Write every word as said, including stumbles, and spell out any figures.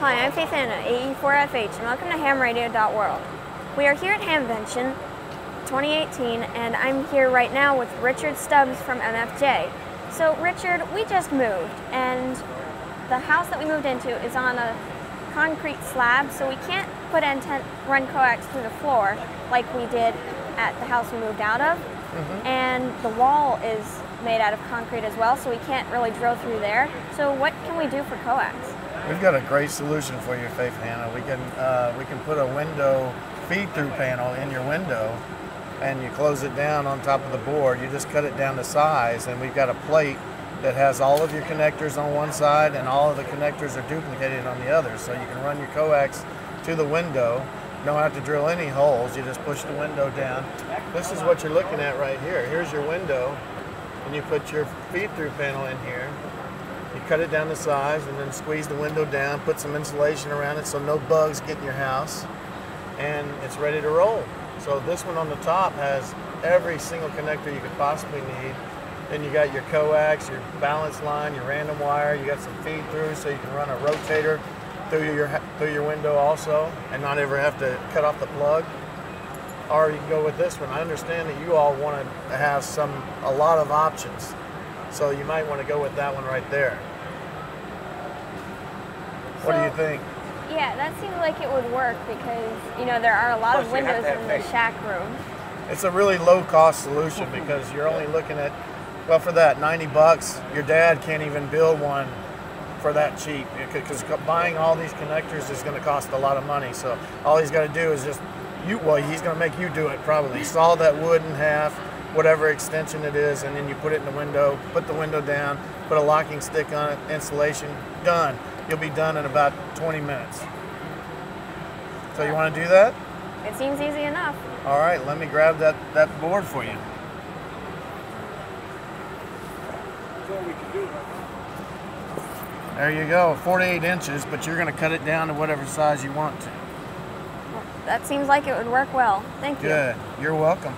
Hi, I'm Faith Hannah, A E four F H, and welcome to ham radio dot world. We are here at Hamvention twenty eighteen, and I'm here right now with Richard Stubbs from M F J. So, Richard, we just moved, and the house that we moved into is on a concrete slab, so we can't put antenna run coax through the floor like we did at the house we moved out of. Mm-hmm. And the wall is made out of concrete as well, so we can't really drill through there. So what can we do for coax? We've got a great solution for you, Faith Hannah. We can uh, we can put a window feed-through panel in your window, and you close it down on top of the board. You just cut it down to size, and we've got a plate that has all of your connectors on one side, and all of the connectors are duplicated on the other. So you can run your coax to the window. You don't have to drill any holes. You just push the window down. This is what you're looking at right here. Here's your window, and you put your feed-through panel in here. You cut it down to size, and then squeeze the window down, put some insulation around it so no bugs get in your house, and it's ready to roll. So this one on the top has every single connector you could possibly need. Then you got your coax, your balance line, your random wire, you got some feed through, so you can run a rotator through your, through your window also, and not ever have to cut off the plug. Or you can go with this one. I understand that you all want to have some, a lot of options. So you might want to go with that one right there. So, what do you think? Yeah, that seems like it would work because, you know, there are a lot Plus of windows in the shack room. It's a really low-cost solution because you're only looking at, well, for that, ninety bucks. Your dad can't even build one for that cheap because buying all these connectors is going to cost a lot of money. So all he's got to do is just, you. well, he's going to make you do it probably. Saw that wood in half, whatever extension it is, and then you put it in the window, put the window down, put a locking stick on it, insulation, done. You'll be done in about twenty minutes. So you want to do that? It seems easy enough. All right, let me grab that, that board for you. There you go, forty-eight inches, but you're going to cut it down to whatever size you want to. Well, that seems like it would work well. Thank you. Good. You're welcome.